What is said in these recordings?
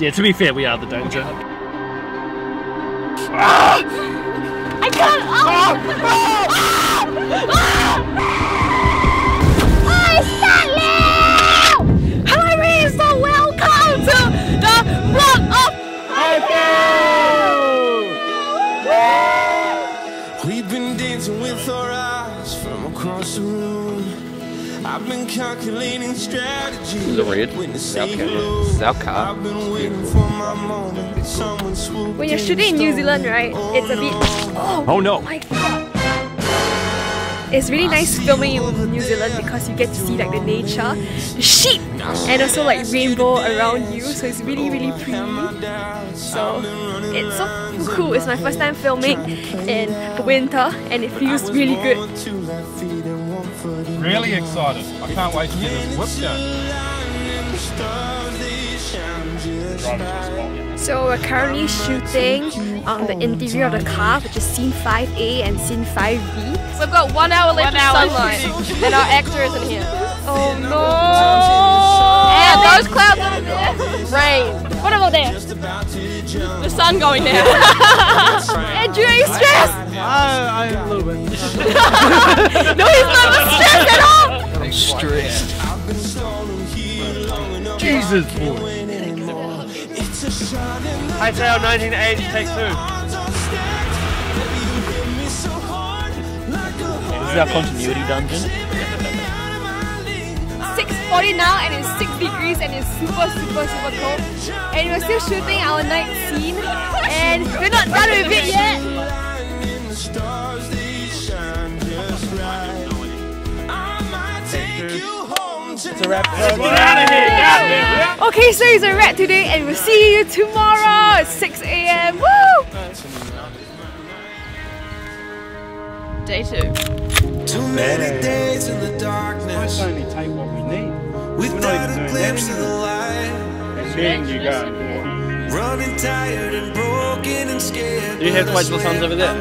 Yeah, to be fair, we are the danger. I can't! Oh, Stanley! Hello, is so welcome to the Block of Fire! We've been dancing with our eyes from across the room. I've been calculating strategy. This is a red. This is our car. When you're shooting in New Zealand, right, it's a bit... Oh no! My God. It's really nice filming in New Zealand because you get to see like the nature, the sheep, and also like rainbow around you, so it's really really pretty. So it's so cool. It's my first time filming in the winter and it feels really good. Really excited. I can't wait to get this whip done. So we're currently shooting on the interior of the car, which is scene 5A and scene 5B. So we've got 1 hour left of sunlight, and our actor isn't here. Oh no! Yeah, those clouds over there. Rain. What about there? The sun going there. And do you stress? I'm a little bit. No, he's not stressed at all. I'm stressed. Jesus, boy. I say our 1980 take two. This is our continuity dungeon. 6:40 now and it's 6 degrees and it's super cold. And we're still shooting our night scene and we're not done with it yet. Take two. It's a wrap. Let's get out of here. Yeah. Okay, so it's a wrap today and we'll see you tomorrow at 6 AM. Woo! Day 2. Too many days in the darkness. I only take what we need. Without a glimpse of the light. And then you go. Running tired and broken and scared. Do you have to wait till the sun's over there?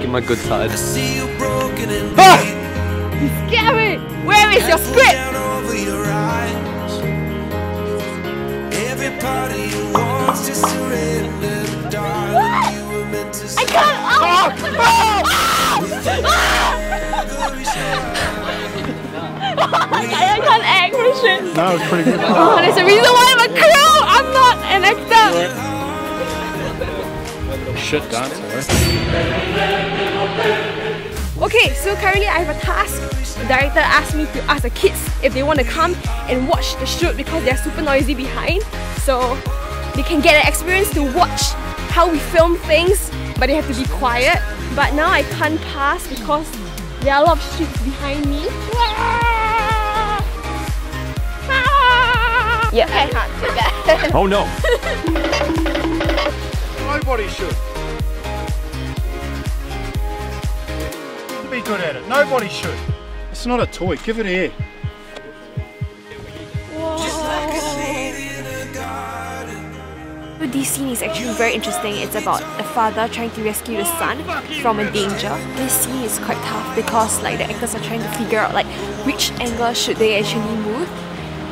Get my good side. I see you broken and beat. Scary! Where is your script? I can't! I can't act for shit! No, it's pretty good. Oh, there's a reason why I'm a crew! I'm not an actor! Shit dancer. Okay, so currently I have a task. The director asked me to ask the kids if they want to come and watch the shoot because they're super noisy behind. So they can get an experience to watch how we film things, but they have to be quiet. But now I can't pass because there are a lot of sheep behind me. Yeah, I can't do that. Oh no! Nobody should. Be good at it. Nobody should. It's not a toy. Give it air. Whoa. This scene is actually very interesting. It's about a father trying to rescue the son from a danger. This scene is quite tough because like the actors are trying to figure out like which angle should they actually move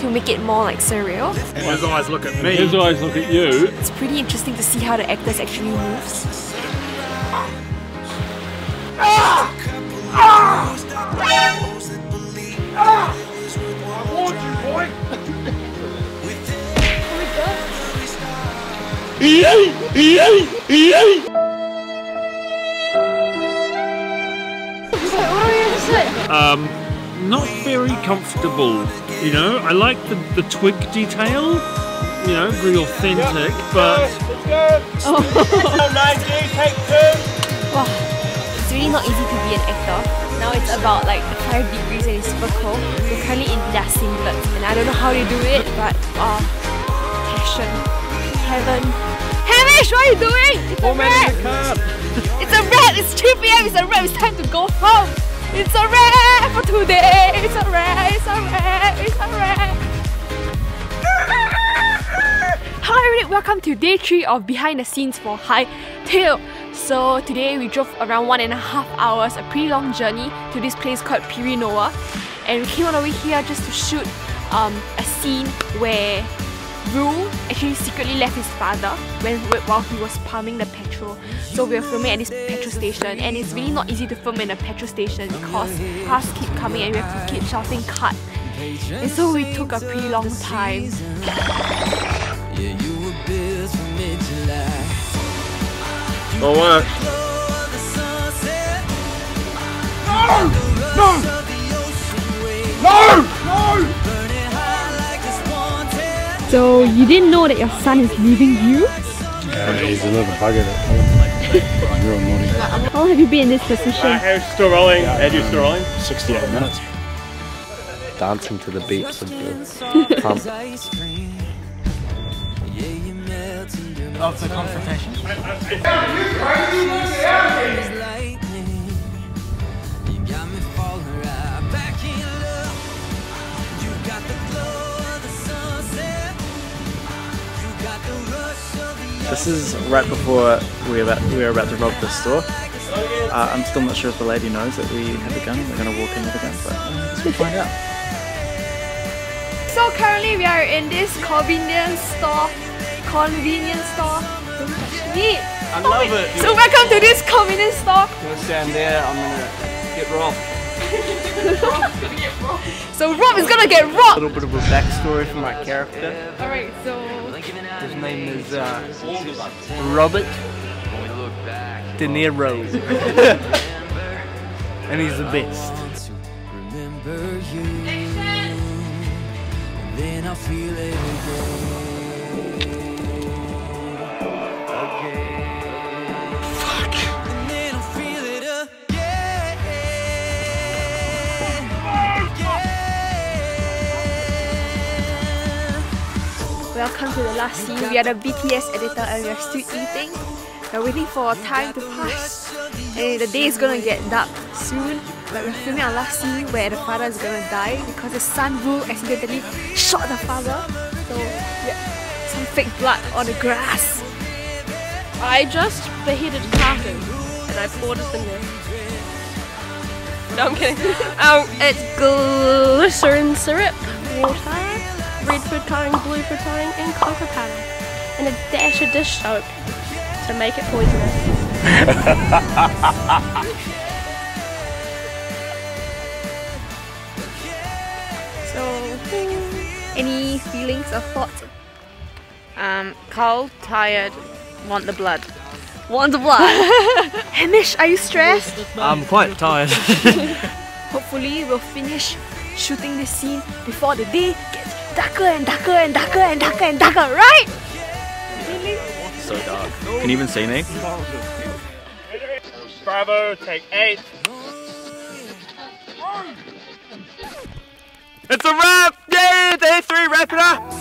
to make it more like surreal. And his eyes look at me. His eyes look at you. It's pretty interesting to see how the actors actually moves. Not very comfortable, you know. I like the twig detail, you know, very authentic, yep, but... Let's go! Wow. It's really not easy to be an actor. Now it's about like 5 degrees and it's super cold. We're currently in their singlets and I don't know how they do it, but passion, heaven. Hamish, what are you doing? It's a wrap! It's a wrap! It's 2 PM, it's a wrap, it's time to go home! It's a wrap for today! It's a wrap, it's a wrap, it's a wrap! Hello everybody, welcome to day 3 of Behind the Scenes for High Tail. So today we drove around 1.5 hours, a pretty long journey to this place called Pirinoa, and we came all the way here just to shoot a scene where Roo actually secretly left his father while he was pumping the petrol. So we were filming at this petrol station, and it's really not easy to film in a petrol station because cars keep coming and we have to keep shouting cut. And so we took a pretty long time. Oh wow! No! So you didn't know that your son is leaving you? Yeah, he's a little bugger. How long have you been in this position? How's still rolling? How do you still rolling? 68 minutes. Dancing to the beats of the pump. Of the confrontation. This is right before we were about to rob the store. I'm still not sure if the lady knows that we have a gun. We're going to walk in with a gun, but we'll find out. So currently we are in this convenience store. Neat. I love it. So welcome to this convenience store. Don't stand there, I'm gonna get robbed. So Rob is gonna get robbed. A little bit of a backstory for my character. Alright, so his name is Robert De Niro, and he's the best. Then I feel it again. Welcome to the last scene. We are the BTS editor and we are still eating. We are waiting for time to pass. And the day is gonna get dark soon. But we are filming our last scene where the father is gonna die because the son Roo accidentally shot the father. So yeah, some fake blood on the grass. I just beheaded Carton and I poured it in there. No, I'm kidding. It's glycerin syrup, water, red food coloring, blue food coloring, and cocoa powder, and a dash of dish soap to make it poisonous. So, any feelings or thoughts? Cold, tired, want the blood. Want the blood? Hamish, are you stressed? I'm quite tired. Hopefully, we'll finish shooting this scene before the day gets darker and darker and darker and darker and darker, right? Really? So dark. Can you even see me? Bravo, take 8. It's a wrap! Yay! Day 3, wrap it up!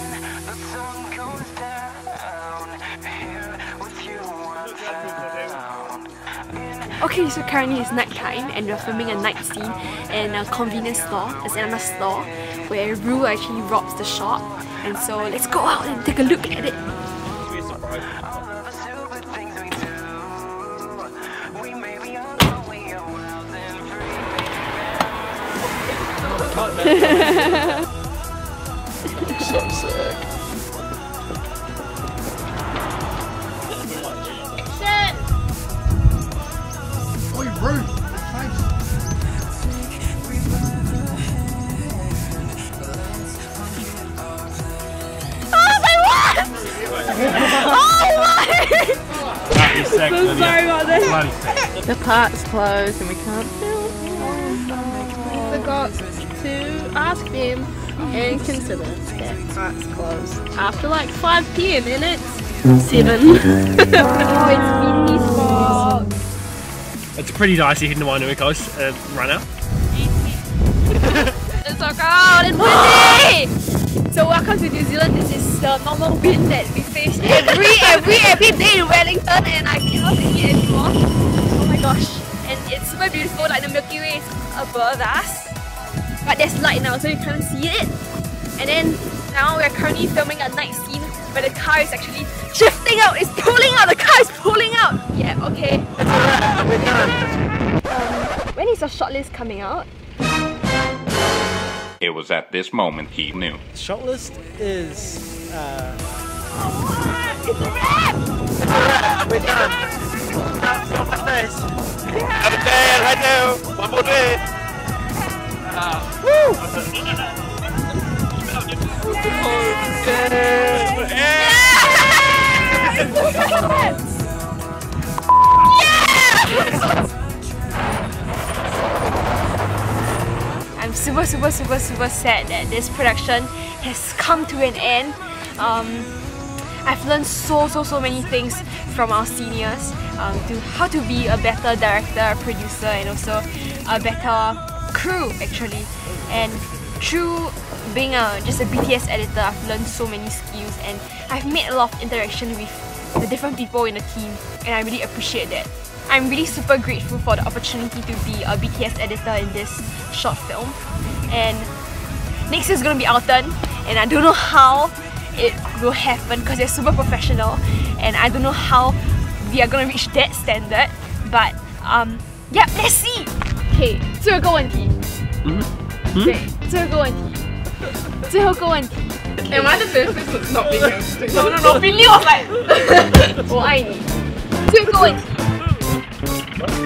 Okay, so currently it's night time and we're filming a night scene in a convenience store. It's another store where Roo actually robs the shop, and so let's go out and take a look at it. So sick. Action! Oi, Roo! So sorry about this. The park's closed and we can't film. Oh, we forgot to ask them and consider that park's closed. After like 5 PM and it's 7. Oh, it's mini spots. It's pretty dicey hitting the Wainui Coast runner. It's so cold and windy! So welcome to New Zealand. This is the normal wind that we face every day in Wellington, and I cannot take it anymore. Oh my gosh. And it's super beautiful, like the Milky Way is above us. But there's light now, so you can't see it. And then now we're currently filming a night scene where the car is actually shifting out, it's pulling out, the car is pulling out! Yeah, okay. We're done. When is your shortlist coming out? It was at this moment he knew. Shortlist is, I'm super sad that this production has come to an end. I've learned so many things from our seniors, to how to be a better director, producer, and also a better crew actually. And through being just a BTS editor, I've learned so many skills, and I've made a lot of interaction with the different people in the team, and I really appreciate that. I'm really super grateful for the opportunity to be a BTS editor in this short film. And next is gonna be Alton, and I don't know how it will happen because they're super professional, and I don't know how we are gonna reach that standard, but yeah, let's see! Okay, 最后一个问题. 对，最后一个问题。And one of the benefits was not being able to. No, Billy was like, 我爱你。最后一个问题。